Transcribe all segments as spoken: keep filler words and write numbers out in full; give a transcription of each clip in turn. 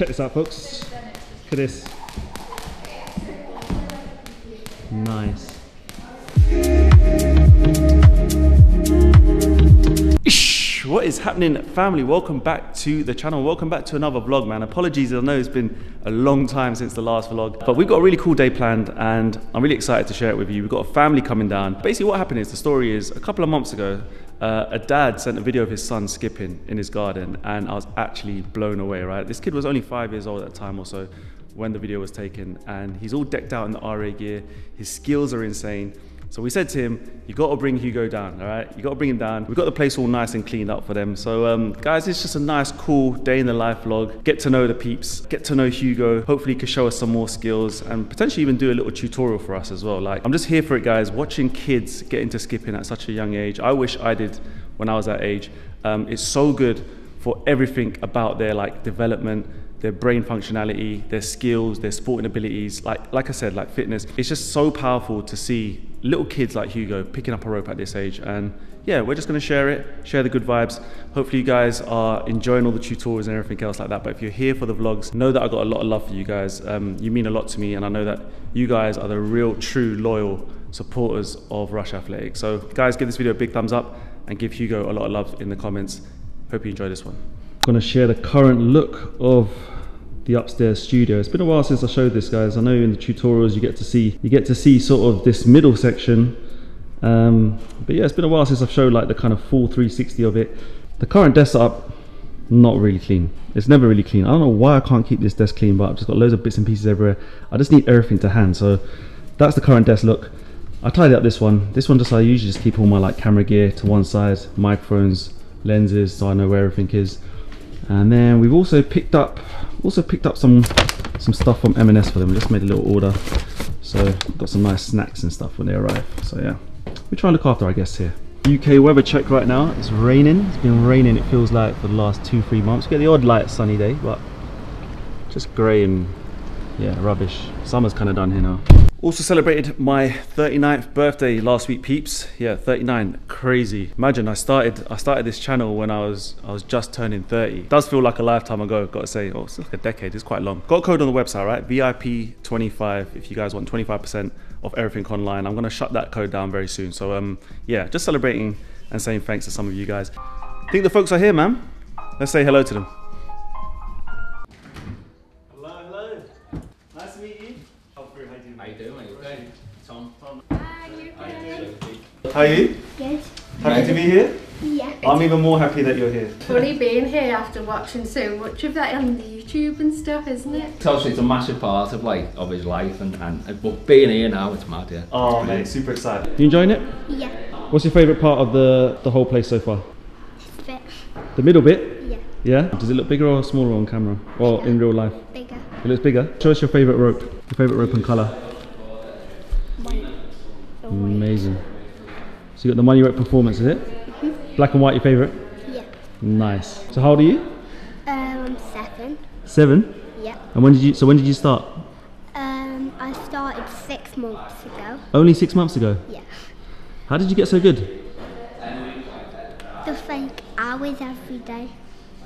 check this out, folks. Look at this. Nice. What is happening, family? Welcome back to the channel. Welcome back to another vlog, man. Apologies, I know it's been a long time since the last vlog, but we've got a really cool day planned and I'm really excited to share it with you. We've got a family coming down. Basically what happened is, the story is, a couple of months ago, Uh, a dad sent a video of his son skipping in his garden, and I was actually blown away, right? This kid was only five years old at the time or so when the video was taken, and he's all decked out in the R A gear. His skills are insane. So we said to him, you got to bring Hugo down, all right? You got to bring him down. We've got the place all nice and cleaned up for them. So um, guys, it's just a nice, cool day in the life vlog. Get to know the peeps, get to know Hugo. Hopefully he can show us some more skills and potentially even do a little tutorial for us as well. Like, I'm just here for it, guys. Watching kids get into skipping at such a young age. I wish I did when I was that age. Um, it's so good for everything about their like development, their brain functionality, their skills, their sporting abilities, like like I said, like fitness. It's just so powerful to see little kids like Hugo picking up a rope at this age. And yeah, we're just gonna share it, share the good vibes. Hopefully you guys are enjoying all the tutorials and everything else like that. But if you're here for the vlogs, know that I got a lot of love for you guys. Um, you mean a lot to me, and I know that you guys are the real, true, loyal supporters of Rush Athletics. So guys, give this video a big thumbs up and give Hugo a lot of love in the comments. Hope you enjoy this one. I'm going to share the current look of the upstairs studio. It's been a while since I showed this, guys. I know in the tutorials you get to see you get to see sort of this middle section, um, but yeah, it's been a while since I've showed like the kind of full three sixty of it. The current desk setup, not really clean. It's never really clean. I don't know why I can't keep this desk clean, but I've just got loads of bits and pieces everywhere. I just need everything to hand. So that's the current desk look. I tidy up this one. This one just I usually just keep all my like camera gear to one side, microphones, lenses, so I know where everything is. And then we've also picked up also picked up some some stuff from M and S for them. We just made a little order, so got some nice snacks and stuff when they arrive. So yeah, we try and look after our guests here. U K weather check right now. It's raining. It's been raining, it feels like, for the last two three months. We get the odd light sunny day, but just grey and yeah, rubbish. Summer's kind of done here now. Also celebrated my thirty-ninth birthday last week, peeps. Yeah, thirty-nine, crazy. Imagine I started I started this channel when I was I was just turning thirty. Does feel like a lifetime ago, gotta say. Oh, it's like a decade, it's quite long. Got a code on the website, right? V I P twenty-five, if you guys want twenty-five percent off everything online. I'm gonna shut that code down very soon. So um, yeah, just celebrating and saying thanks to some of you guys. I think the folks are here, man. Let's say hello to them. How are you? Good. Happy to be here? Yeah. I'm even more happy that you're here. Funny being here after watching so much of that on the YouTube and stuff, isn't it? It's obviously it's a massive part of like of his life, and, and but being here now, it's mad, yeah. Oh mate, super excited. You enjoying it? Yeah. What's your favourite part of the the whole place so far? This bit. The middle bit? Yeah. Yeah? Does it look bigger or smaller on camera? Or bigger. In real life? Bigger. It looks bigger. Show us your favourite rope. Your favourite rope and colour. White. Amazing. So you got the Money Rope performance, is it? Mm-hmm. Black and white, your favourite? Yeah. Nice. So how old are you? Um, seven. Seven? Yeah. And when did you? So when did you start? Um, I started six months ago. Only six months ago? Yeah. How did you get so good? The fake hours every day.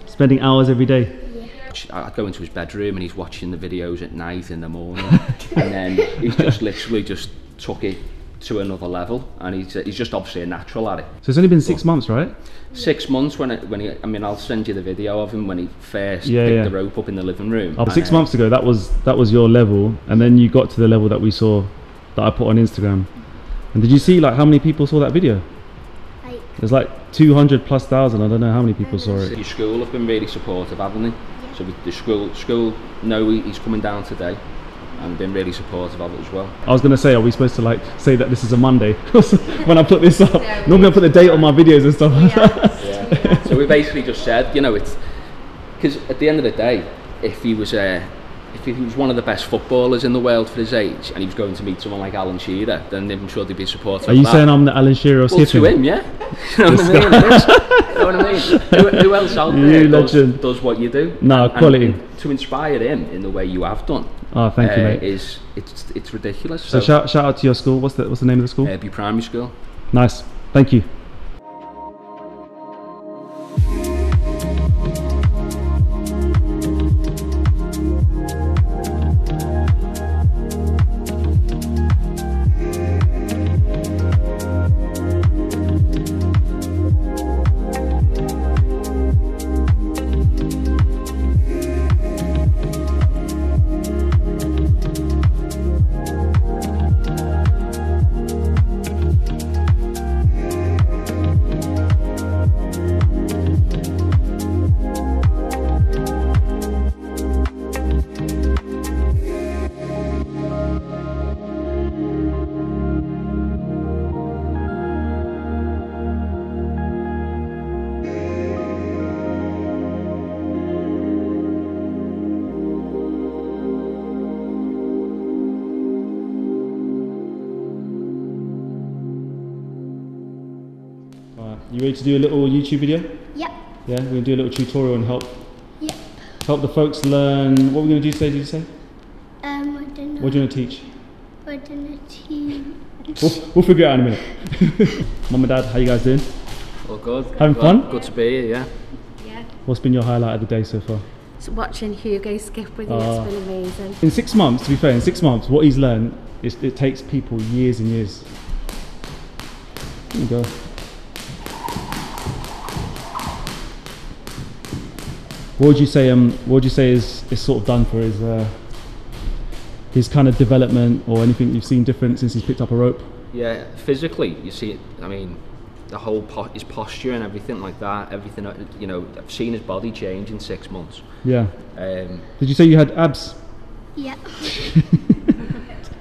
Spending hours every day? Yeah. I go into his bedroom and he's watching the videos at night in the morning, and then he's just literally just took it to another level, and he's, he's just obviously a natural at it. So it's only been six but months, right? Six months when it, when he, I mean, I'll send you the video of him when he first yeah, picked yeah. the rope up in the living room. Oh, six uh, months ago, that was that was your level, and then you got to the level that we saw, that I put on Instagram. And did you see like how many people saw that video? Eight. There's like two hundred plus thousand. I don't know how many people saw it. Your school have been really supportive, haven't they? Yeah. So the school school know he's coming down today, and been really supportive of it as well. I was going to say, are we supposed to like say that this is a Monday when I put this up? Yeah, normally I put the date on my videos and stuff. Yeah. Yeah. So we basically just said, you know, it's because at the end of the day, if he was a, if he was one of the best footballers in the world for his age, and he was going to meet someone like Alan Shearer, then I'm sure they'd be supportive. Are you that. saying I'm the Alan Shearer of well, skipping? To him, yeah. You know what I mean? You know what I mean? Who, who else out there does, does what you do? No, and, quality. And to inspire him in the way you have done. Oh, thank uh, you, mate. Is, it's, it's ridiculous. So, so shout, shout out to your school. What's the, what's the name of the school? Abbey Primary School. Nice. Thank you. You ready to do a little YouTube video? Yep. Yeah, we're going to do a little tutorial and help Yep. help the folks learn. What we're going to do today, did you say? Um, I don't know. What do you want to teach? We're going to teach. We'll, we'll figure it out in a minute. Mum and Dad, how you guys doing? All good. Having fun? Good, good to be here, yeah. Yeah. What's been your highlight of the day so far? So watching Hugo skip with you, uh, it's been amazing. In six months, to be fair, in six months, what he's learned, is it takes people years and years. There you go. What would you say? Um, what would you say is is sort of done for his uh, his kind of development, or anything you've seen different since he's picked up a rope? Yeah, physically, you see it. I mean, the whole po his posture and everything like that. Everything, you know, I've seen his body change in six months. Yeah. Um, Did you say you had abs? Yeah.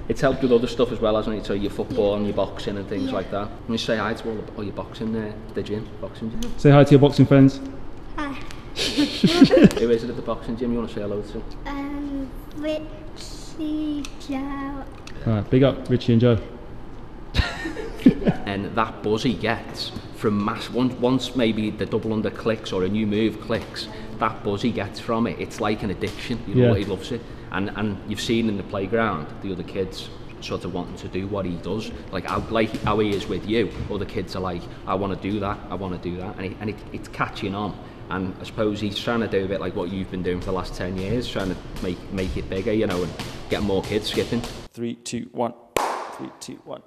It's helped with other stuff as well, hasn't it? So your football and your boxing and things yeah. like that. Can you say hi to all, the, all your boxing there, uh, the gym, boxing gym? Say hi to your boxing friends. Hi. Who is it at the boxing gym you want to say hello to? Um, Richie, Joe. Alright, big up Richie and Joe. And that buzz he gets from mass, once, once maybe the double under clicks or a new move clicks, that buzz he gets from it, it's like an addiction, you know, yeah. he loves it. And, and you've seen in the playground, the other kids sort of wanting to do what he does, like how, like how he is with you, other kids are like, I want to do that, I want to do that, and, it, and it, it's catching on. And I suppose he's trying to do a bit like what you've been doing for the last ten years, trying to make make it bigger, you know, and get more kids skipping. Three, two, one. Three, two, one.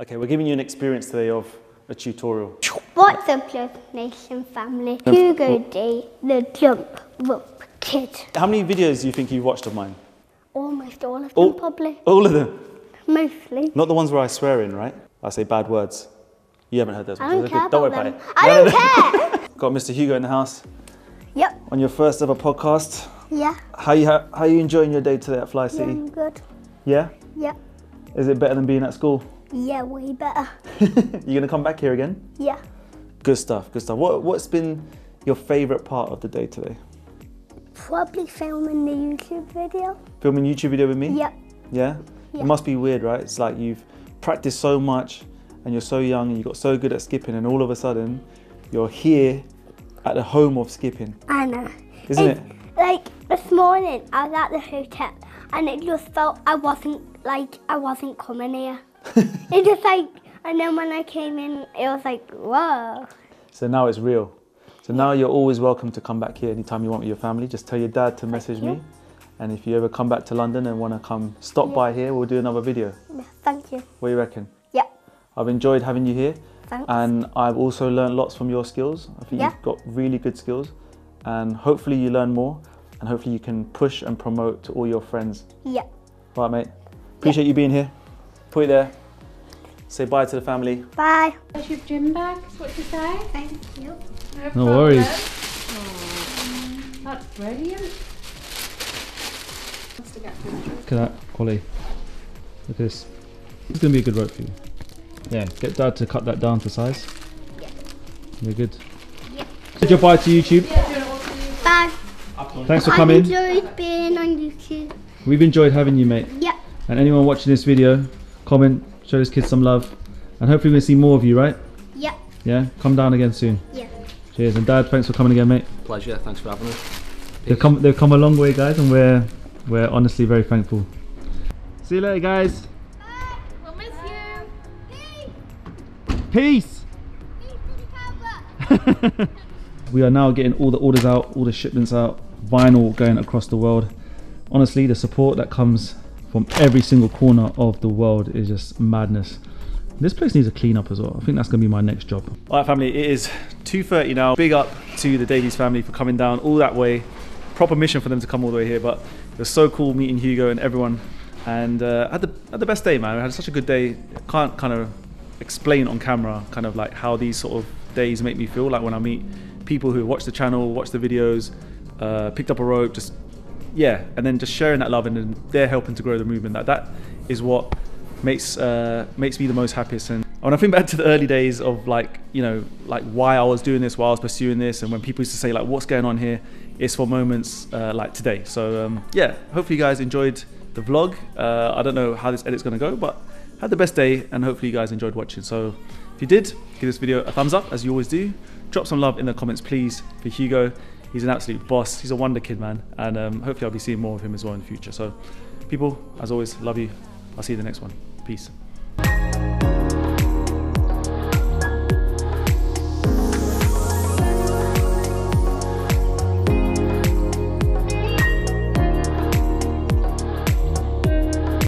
Okay, we're giving you an experience today of a tutorial. What's up, Club Nation family? Hugo D, the jump rope kid. How many videos do you think you've watched of mine? Almost all of them, all, probably. All of them? Mostly. Not the ones where I swear in, right? I say bad words. You haven't heard those ones. I don't, care about don't worry them. about it. I no, don't no, no. care! Got Mister Hugo in the house. Yep. On your first ever podcast. Yeah. How you how are you enjoying your day today at Fly City? Yeah, I'm good. Yeah? Yeah. Is it better than being at school? Yeah, way better. You gonna come back here again? Yeah. Good stuff, good stuff. What what's been your favourite part of the day today? Probably filming the YouTube video. Filming YouTube video with me? Yep. Yeah? Yep. It must be weird, right? It's like you've practiced so much, and you're so young and you got so good at skipping, and all of a sudden you're here at the home of skipping. I know. Isn't it? Like this morning I was at the hotel and it just felt I wasn't like I wasn't coming here. It just like, and then when I came in it was like, whoa. So now it's real. So now you're always welcome to come back here anytime you want with your family. Just tell your dad to message me. And if you ever come back to London and want to come stop yeah. by here, we'll do another video. Yeah, thank you. What do you reckon? I've enjoyed having you here. Thanks. And I've also learned lots from your skills. I think yeah. you've got really good skills, and hopefully you learn more, and hopefully you can push and promote to all your friends. Yeah. All right, mate. Appreciate yeah. you being here. Put it there. Say bye to the family. Bye. That's your gym bag, is what you say? Thank you. No, no worries. Oh, that's brilliant. Look at that, Ollie. Look at this. It's going to be a good rope for you. Yeah, get Dad to cut that down to size. Yeah. We're good. Yeah. Did you bye to YouTube? Bye. Thanks for coming. I've enjoyed being on YouTube. We've enjoyed having you, mate. Yeah. And anyone watching this video, comment, show this kid some love. And hopefully we'll see more of you, right? Yeah. Yeah? Come down again soon. Yeah. Cheers. And Dad, thanks for coming again, mate. Pleasure. Thanks for having us. They've come, they've come a long way, guys, and we're, we're honestly very thankful. See you later, guys. Peace! We are now getting all the orders out, all the shipments out, vinyl going across the world. Honestly, the support that comes from every single corner of the world is just madness. This place needs a clean up as well. I think that's going to be my next job. All right, family, it is two thirty now. Big up to the Davies family for coming down all that way. Proper mission for them to come all the way here, but it was so cool meeting Hugo and everyone. And uh, I had the, had the best day, man. I had such a good day. Can't kind of explain on camera kind of like how these sort of days make me feel, like when I meet people who watch the channel, watch the videos, uh, picked up a rope, just yeah and then just sharing that love, and then they're helping to grow the movement. That that is what makes uh, makes me the most happiest. And when I think back to the early days of like, you know, like why I was doing this, why I was pursuing this, and when people used to say like what's going on here, it's for moments uh, like today. So um, yeah, hopefully you guys enjoyed the vlog. uh, I don't know how this edit's gonna go, but had the best day, and hopefully you guys enjoyed watching. So if you did, give this video a thumbs up as you always do. Drop some love in the comments please for Hugo. He's an absolute boss. He's a wonder kid, man, and um, hopefully I'll be seeing more of him as well in the future. So people, as always, love you. I'll see you in the next one. Peace.